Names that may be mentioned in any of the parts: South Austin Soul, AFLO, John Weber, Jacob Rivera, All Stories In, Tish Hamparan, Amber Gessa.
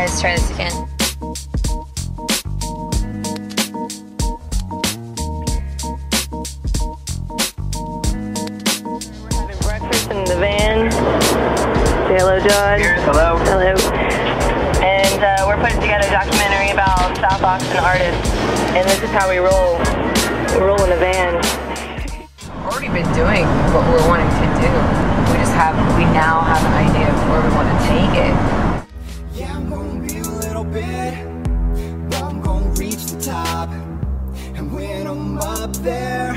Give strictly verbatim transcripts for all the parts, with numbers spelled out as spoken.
right, let's try this again. We're having breakfast in the van. Say hello, John. Cheers, hello. Hello. And uh, we're putting together a documentary about South Austin artists. And this is how we roll. We roll in the van. Already been doing what we're wanting to do. We just have, we now have an idea of where we want to take it. Yeah, I'm gonna be a little bit, but I'm gonna reach the top. And when I'm up there,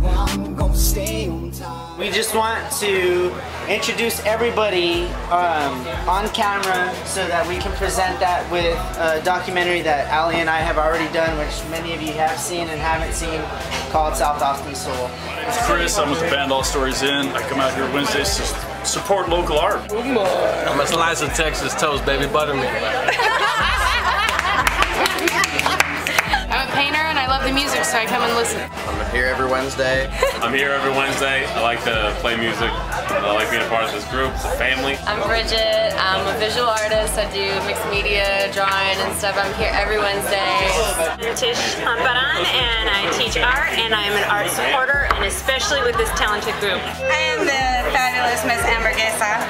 well, I'm gonna stay on top. We just want to introduce everybody um, on camera so that we can present that with a documentary that Allie and I have already done, which many of you have seen and haven't seen, called South Austin Soul. It's Chris, I'm with the band All Stories In. I come out here Wednesdays to support local art. I'm a slice of Texas toast, baby, butter me. I'm a painter and I love the music, so I come and listen. I'm here every Wednesday. I'm here every Wednesday. I like to play music. I like being a part of this group, it's a family. I'm Bridget, I'm a visual artist. I do mixed media, drawing and stuff. I'm here every Wednesday. I'm Tish Hamparan and I teach art and I'm an art supporter, and especially with this talented group. I am the fabulous Miss Amber Gessa.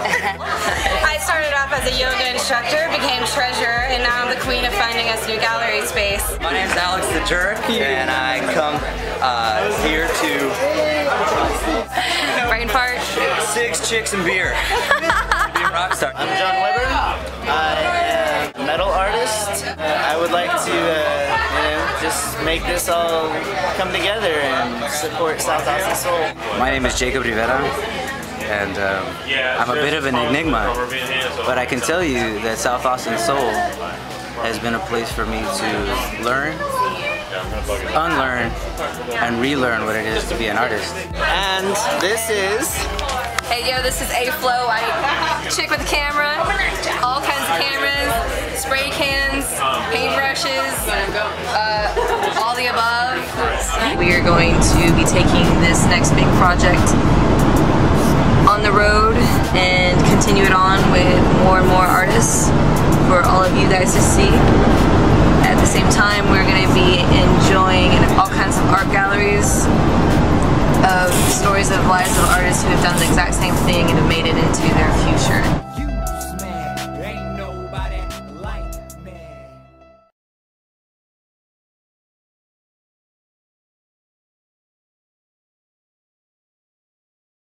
I started off as a yoga instructor, became treasurer, and now I'm the queen of finding us new gallery space. My name's Alex the Jerk and I come uh, here to... Brain fart. Six chicks and beer. Be a rock star. I'm John Weber. I am a metal artist. Uh, I would like to uh, you know, just make this all come together and support South Austin Soul. My name is Jacob Rivera, and um, I'm a bit of an enigma, but I can tell you that South Austin Soul has been a place for me to learn, unlearn, and relearn what it is to be an artist. And this is... Hey yo, this is AFLO. I chick with the camera, all kinds of cameras, spray cans, paintbrushes, uh, all the above. We are going to be taking this next big project on the road and continue it on with more and more artists for all of you guys to see. At the same time, we're going to be enjoying all kinds of art galleries of stories of lives of artists who have done the exact same thing and have made it into their future.